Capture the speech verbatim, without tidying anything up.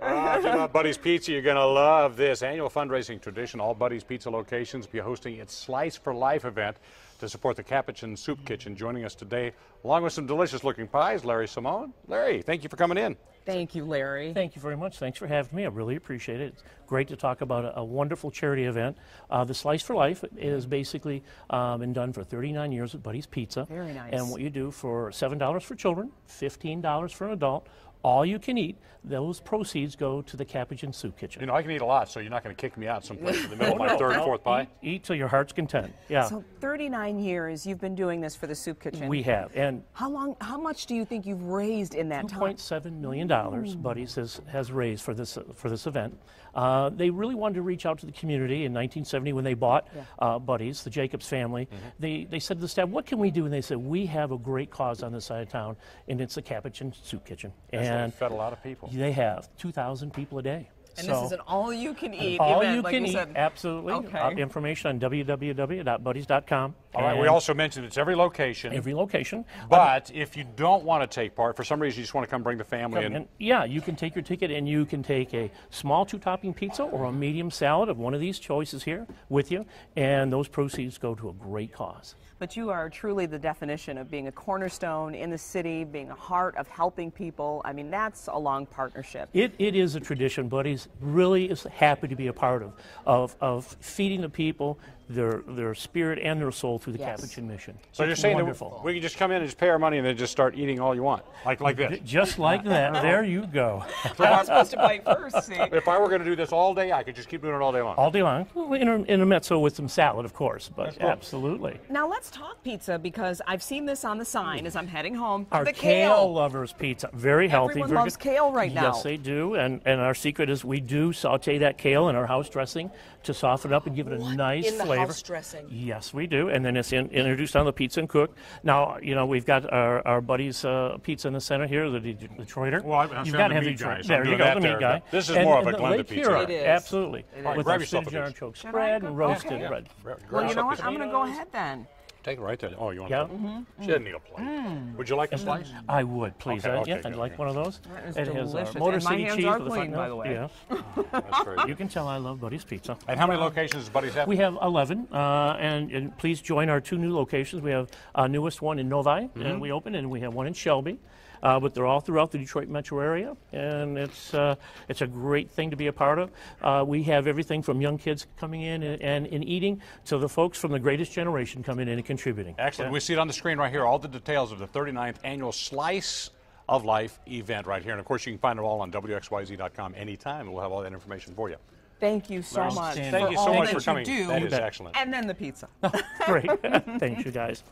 Uh, if you love Buddy's Pizza, you're going to love this annual fundraising tradition. All Buddy's Pizza locations will be hosting its Slice for Life event to support the Capuchin Soup Kitchen. Joining us today, along with some delicious-looking pies, Larry Simone. Larry, thank you for coming in. Thank you, Larry. Thank you very much. Thanks for having me. I really appreciate it. It's great to talk about a, a wonderful charity event. Uh, the Slice for Life is basically um, been done for thirty-nine years at Buddy's Pizza. Very nice. And what you do for seven dollars for children, fifteen dollars for an adult, all you can eat, those proceeds go to the Capuchin Soup Kitchen. You know, I can eat a lot, so you're not going to kick me out someplace in the middle of my no, third or fourth pie. Eat, eat till your heart's content. Yeah. So thirty-nine years you've been doing this for the Soup Kitchen. We have. And how long, how much do you think you've raised in that time? two point seven million dollars mm. Buddy's has, has raised for this, for this event. Uh, they really wanted to reach out to the community in nineteen seventy when they bought yeah. uh, Buddy's, the Jacobs family. Mm-hmm. they, they said to the staff, what can we do? And they said, we have a great cause on this side of town, and it's the Capuchin Soup Kitchen. And And fed a lot of people. They have two thousand people a day. And so, this is an all-you-can-eat all event, you like can you eat, said. Absolutely. Okay. Uh, information on w w w dot buddies dot com. All right, we also mentioned it's every location. Every location. But um, if you don't want to take part, for some reason you just want to come bring the family in. And, yeah, you can take your ticket and you can take a small two-topping pizza or a medium salad of one of these choices here with you, and those proceeds go to a great cause. But you are truly the definition of being a cornerstone in the city, being the heart of helping people. I mean, that's a long partnership. It, it is a tradition, Buddy's really is happy to be a part of, of, of feeding the people, their, their spirit and their soul through the yes. Capuchin mission. So it's you're saying wonderful. That we can just come in and just pay our money and then just start eating all you want, like like this? Just like that. There you go. So I'm supposed to bite first, see? If I were going to do this all day, I could just keep doing it all day long. All day long. Well, in a, in a mezzo with some salad, of course, but cool. Absolutely. Now let's talk pizza, because I've seen this on the sign as I'm heading home. Our the kale. kale lovers pizza. Very healthy. Everyone very loves good. Kale right now. Yes, they do. And, and our secret is we do saute that kale in our house dressing to soften it up and give it what? a nice flavor. House dressing. Yes, we do, and then it's in, introduced on the pizza and cooked. Now, you know, we've got our, our buddy's uh, pizza in the center here, the De Detroiter. Well, I'm, I'm you've got to have the meat guy. There you go, the meat guy. This is and, more and of a Glenda pizza. It is. Absolutely. It is. Right, grab yourself a piece. Spread and roasted okay. bread. Yeah. Well, you know what? I'm going to go ahead then. Take it right there. Oh, you want yeah. to? Mm-hmm. She doesn't need a plate. Mm. Would you like a slice? I would, please. Okay, I, okay, yeah, okay. I'd like one of those. It has uh, Motor City cheese. Are with clean, by the way. Yeah. That's great. You can tell I love Buddy's Pizza. And how many locations does Buddy's have? We have eleven, uh, and, and please join our two new locations. We have our newest one in Novi, mm-hmm. and we opened, and we have one in Shelby. Uh, but they're all throughout the Detroit metro area, and it's uh, it's a great thing to be a part of. Uh, we have everything from young kids coming in and, and, and eating to the folks from the greatest generation coming in and contributing. Excellent. Yeah. We see it on the screen right here, all the details of the thirty-ninth annual Slice of Life event right here. And, of course, you can find it all on w x y z dot com anytime, and we'll have all that information for you. Thank you so Larry, much. Thank you so much for coming. That is excellent. And then the pizza. Great. Thanks, you guys.